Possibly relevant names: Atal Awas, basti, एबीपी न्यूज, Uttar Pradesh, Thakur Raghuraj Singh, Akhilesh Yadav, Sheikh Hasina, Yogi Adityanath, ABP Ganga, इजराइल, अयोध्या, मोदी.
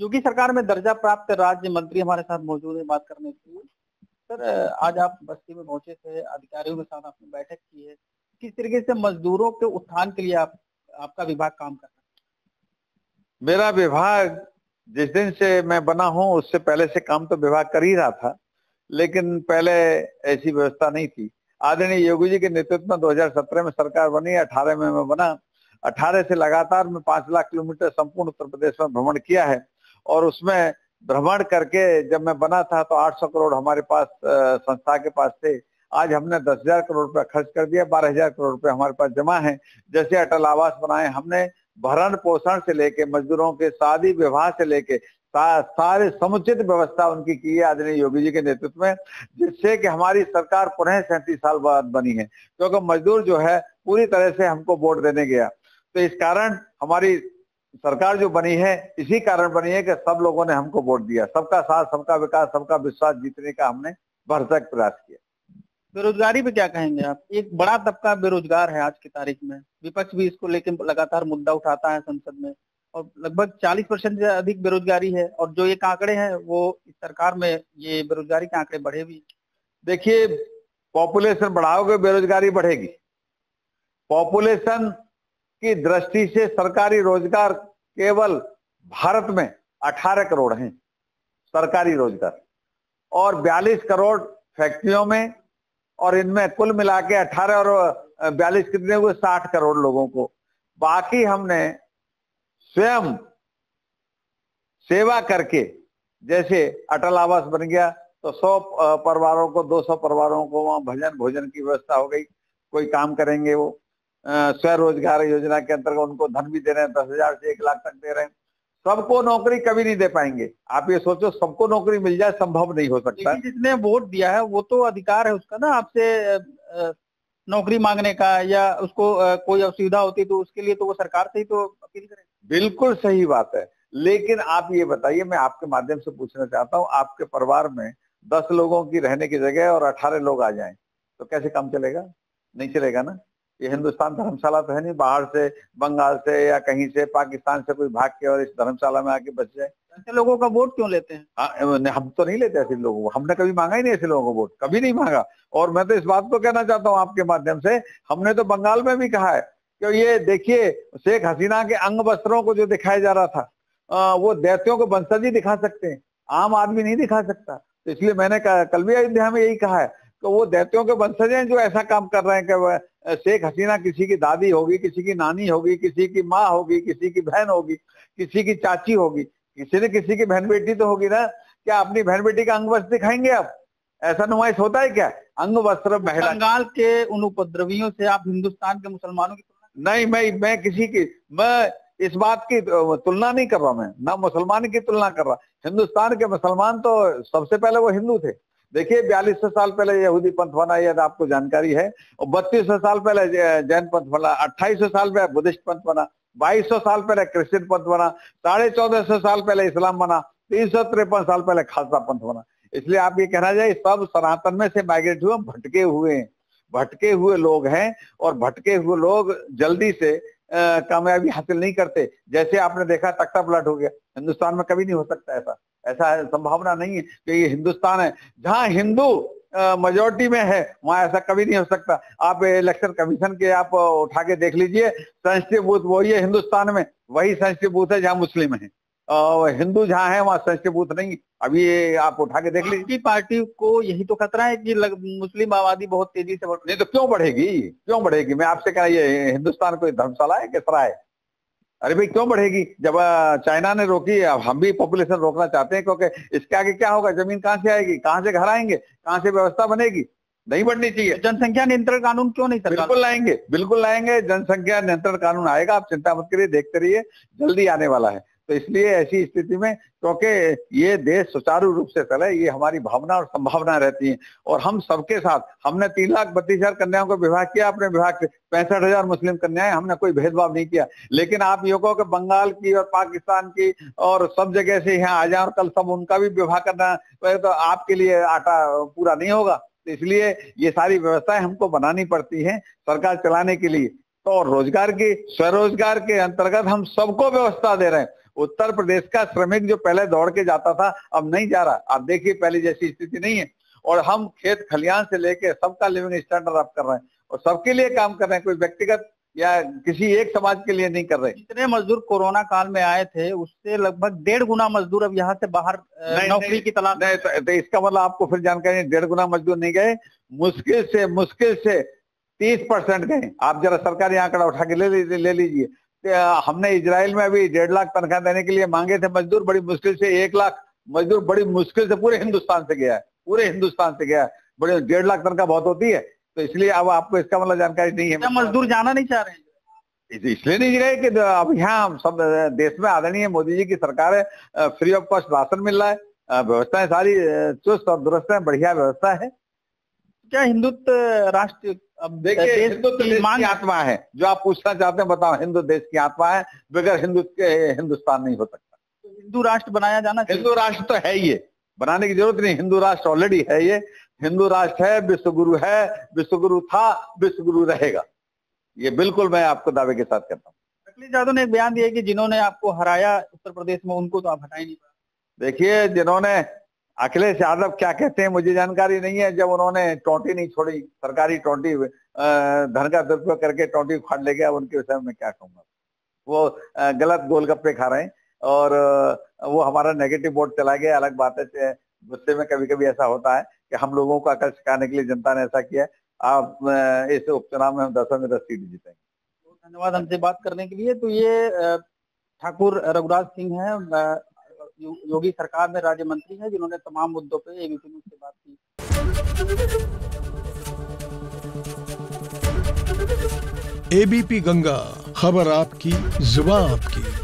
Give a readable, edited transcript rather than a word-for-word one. योगी सरकार में दर्जा प्राप्त राज्य मंत्री हमारे साथ मौजूद है बात करने के लिए। सर, आज आप बस्ती में पहुंचे थे, अधिकारियों के साथ आपने बैठक की है, किस तरीके से मजदूरों के उत्थान के लिए आपका विभाग काम कर रहा है? मेरा विभाग जिस दिन से मैं बना हूं उससे पहले से काम तो विभाग कर ही रहा था, लेकिन पहले ऐसी व्यवस्था नहीं थी। आदरणीय योगी जी के नेतृत्व में 2017 में सरकार बनी, 18 में मैं बना, 18 से लगातार मैं 5 लाख किलोमीटर संपूर्ण उत्तर प्रदेश में भ्रमण किया है। और उसमें भ्रमण करके जब मैं बना था तो 800 करोड़ हमारे पास संस्था के पास थे, आज हमने 10,000 करोड़ रुपया खर्च कर दिया, 12,000 करोड़ रुपया हमारे पास जमा है। जैसे अटल आवास बनाए हमने, भरण पोषण से लेके मजदूरों के शादी विवाह से लेके सारे समुचित व्यवस्था उनकी की है आदरणीय योगी जी के नेतृत्व में, जिससे कि हमारी सरकार पुनः 37 साल बाद बनी है, क्योंकि मजदूर जो है पूरी तरह से हमको वोट देने गया। तो इस कारण हमारी सरकार जो बनी है इसी कारण बनी है कि सब लोगों ने हमको वोट दिया। सबका साथ, सबका विकास, सबका विश्वास जीतने का हमने भरसक प्रयास किया। बेरोजगारी पे क्या कहेंगे आप? एक बड़ा तबका बेरोजगार है आज की तारीख में, विपक्ष भी इसको लेकर लगातार मुद्दा उठाता है संसद में, और लगभग 40% से अधिक बेरोजगारी है। और जो ये आंकड़े हैं वो इस सरकार में ये बेरोजगारी के आंकड़े बढ़े भी। देखिए, पॉपुलेशन बढ़ाओगे बेरोजगारी बढ़ेगी। पॉपुलेशन की दृष्टि से सरकारी रोजगार केवल भारत में 18 करोड़ हैं सरकारी रोजगार, और 42 करोड़ फैक्ट्रियों में, और इनमें कुल मिला के 18 और 42 कितने हुए, 60 करोड़ लोगों को। बाकी हमने स्वयं सेवा करके, जैसे अटल आवास बन गया तो 100 परिवारों को, 200 परिवारों को वहां भजन भोजन की व्यवस्था हो गई, कोई काम करेंगे वो। स्वरोजगार योजना के अंतर्गत उनको धन भी दे रहे हैं, 10,000 से 1 लाख तक दे रहे हैं। सबको नौकरी कभी नहीं दे पाएंगे, आप ये सोचो सबको नौकरी मिल जाए, संभव नहीं हो सकता। जिसने वोट दिया है वो तो अधिकार है उसका ना आपसे नौकरी मांगने का, या उसको कोई असुविधा होती तो उसके लिए तो वो सरकार से ही तो अपील करेंगे। बिल्कुल सही बात है, लेकिन आप ये बताइए, मैं आपके माध्यम से पूछना चाहता हूँ, आपके परिवार में 10 लोगों की रहने की जगह और 18 लोग आ जाए तो कैसे काम चलेगा? नहीं चलेगा ना। ये हिंदुस्तान धर्मशाला तो है नहीं बाहर से, बंगाल से या कहीं से, पाकिस्तान से कोई भाग के और इस धर्मशाला में आके बस जाए। ऐसे लोगों का वोट क्यों लेते हैं? हम तो नहीं लेते ऐसे लोगों को, हमने कभी मांगा ही नहीं ऐसे लोगों को वोट, कभी नहीं मांगा। और मैं तो इस बात को कहना चाहता हूँ आपके माध्यम से, हमने तो बंगाल में भी कहा है कि ये देखिए, शेख हसीना के अंग वस्त्रों को जो दिखाया जा रहा था वो दैत्यों को वंशज ही दिखा सकते हैं, आम आदमी नहीं दिखा सकता। तो इसलिए मैंने कल भी अयोध्या में यही कहा है, तो वो दैत्यों के वंशज हैं जो ऐसा काम कर रहे हैं कि शेख हसीना किसी की दादी होगी, किसी की नानी होगी, किसी की माँ होगी, किसी की बहन होगी, किसी की चाची होगी, किसी ने किसी की बहन बेटी तो होगी ना। क्या अपनी बहन बेटी का अंग वस्त्र दिखाएंगे आप? ऐसा नुमाइश होता है क्या? अंग वस्त्र महिला। बंगाल के उन उपद्रवियों से आप हिंदुस्तान के मुसलमानों की तुलना नहीं, मैं किसी की, मैं इस बात की तुलना नहीं कर रहा, मैं ना मुसलमान की तुलना कर रहा। हिंदुस्तान के मुसलमान तो सबसे पहले वो हिंदू थे। देखिए, 4200 साल पहले यहूदी पंथ बना, यदि आपको जानकारी है, और 3200 साल पहले जैन पंथ बना, 2800 साल पहले बुद्धिस्ट पंथ बना, 2200 साल पहले क्रिश्चियन पंथ बना, 1450 साल पहले इस्लाम बना, 353 साल पहले खालसा पंथ बना। इसलिए आप ये कहना चाहिए सब सनातन में से माइग्रेट हुए, भटके हुए लोग हैं, और भटके हुए लोग जल्दी से कामयाबी हासिल नहीं करते। जैसे आपने देखा तख्ता पलट हो गया, हिंदुस्तान में कभी नहीं हो सकता ऐसा संभावना नहीं है कि ये हिंदुस्तान है जहाँ हिंदू मेजोरिटी में है वहां ऐसा कभी नहीं हो सकता। आप इलेक्शन कमीशन के आप उठा के देख लीजिए, सेंसिटिव बूथ वही है हिंदुस्तान में, वही सेंसिटिव बूथ है जहाँ मुस्लिम है, हिंदू जहाँ है वहाँ सेंसिटिव बूथ नहीं। अभी आप उठा के देख लीजिए। पार्टी को यही तो खतरा है कि मुस्लिम आबादी बहुत तेजी से बढ़ रही है, तो क्यों बढ़ेगी? मैं आपसे कह, ये हिंदुस्तान कोई धर्मशाला है किसरा है? अरे भाई, क्यों बढ़ेगी? जब चाइना ने रोकी, अब हम भी पॉपुलेशन रोकना चाहते हैं, क्योंकि इसके आगे क्या होगा? जमीन कहाँ से आएगी, कहाँ से घर आएंगे, कहाँ से व्यवस्था बनेगी? नहीं बननी चाहिए। जनसंख्या नियंत्रण कानून क्यों नहीं? बिल्कुल लाएंगे, जनसंख्या नियंत्रण कानून आएगा, आप चिंता मत करिए, देखते रहिए, जल्दी आने वाला है। तो इसलिए ऐसी स्थिति में, क्योंकि ये देश सुचारू रूप से चले, ये हमारी भावना और संभावना रहती है। और हम सबके साथ, हमने 3,32,000 कन्याओं को विवाह किया अपने विभाग से, 65,000 मुस्लिम कन्याएं, हमने कोई भेदभाव नहीं किया। लेकिन आप योगों के बंगाल की और पाकिस्तान की और सब जगह से यहाँ आ जाए और कल सब उनका भी विवाह करना तो आपके लिए आटा पूरा नहीं होगा। तो इसलिए ये सारी व्यवस्थाएं हमको बनानी पड़ती है सरकार चलाने के लिए। तो रोजगार के, स्वरोजगार के अंतर्गत हम सबको व्यवस्था दे रहे हैं, उत्तर प्रदेश का श्रमिक जो पहले दौड़ के जाता था अब नहीं जा रहा। आप देखिए पहले जैसी स्थिति नहीं है और हम खेत खलिहान से लेके सबका लिविंग स्टैंडर्ड अप कर रहे हैं और सबके लिए काम कर रहे हैं, कोई व्यक्तिगत या किसी एक समाज के लिए नहीं कर रहे। जितने मजदूर कोरोना काल में आए थे उससे लगभग 1.5 गुना मजदूर अब यहाँ से बाहर नौकरी की तलाश। तो इसका मतलब आपको फिर जानकारी 1.5 गुना मजदूर नहीं गए, मुश्किल से 30% गए। आप जरा सरकारी आंकड़ा उठा के ले लीजिए। हमने इजराइल में अभी 1.5 लाख तनख्वाह देने के लिए मांगे थे मजदूर, बड़ी मुश्किल से 1 लाख मजदूर बड़ी मुश्किल से पूरे हिंदुस्तान से गया है। बड़े 1.5 लाख तनख्वाह बहुत होती है, तो इसलिए अब आपको इसका मतलब जानकारी नहीं है। मजदूर जाना नहीं चाह रहे हैं इसलिए नहीं गए कि अब यहाँ हम सब देश में आदरणीय मोदी जी की सरकार है, फ्री ऑफ कॉस्ट राशन मिल रहा है, व्यवस्थाएं सारी चुस्त और दुरुस्त है, बढ़िया व्यवस्था है। क्या हिंदुत्व राष्ट्र अब देखिए हिंदुत्व की आत्मा है जो आप पूछना चाहते हैं, बताओ। हिंदू देश की आत्मा है, बगैर हिंदुत्व के हिंदुस्तान नहीं हो सकता। हिंदू राष्ट्र बनाया जाना चाहिए। हिंदू राष्ट्र तो है, ये बनाने की जरूरत नहीं, हिंदू राष्ट्र ऑलरेडी है। ये हिंदू राष्ट्र है, विश्वगुरु था, विश्वगुरु रहेगा, ये बिल्कुल मैं आपको दावे के साथ करता हूँ। अखिलेश यादव ने एक बयान दिया कि जिन्होंने आपको हराया उत्तर प्रदेश में उनको तो आप हटा ही नहीं पाए। देखिए जिन्होंने अखिलेश यादव क्या कहते हैं मुझे जानकारी नहीं है, जब उन्होंने टोंटी नहीं छोड़ी, सरकारी टोंटी, धन का दुरुपयोग करके टोंटी उखाड़ ले गया, उनके विषय में क्या कहूँगा। वो गलत गोलगप्पे खा रहे हैं और वो हमारा नेगेटिव वोट चला गया। अलग बात है, गुस्से में कभी कभी ऐसा होता है कि हम लोगों को अकल सिखाने के लिए जनता ने ऐसा किया। आप इस उपचुनाव में हम 10 में 10 सीट जीतेंगे। धन्यवाद हमसे बात करने के लिए। तो ये ठाकुर रघुराज सिंह है, योगी सरकार में राज्य मंत्री है, जिन्होंने तमाम मुद्दों पर एबीपी न्यूज से बात की। एबीपी गंगा, खबर आपकी, जुबान आपकी।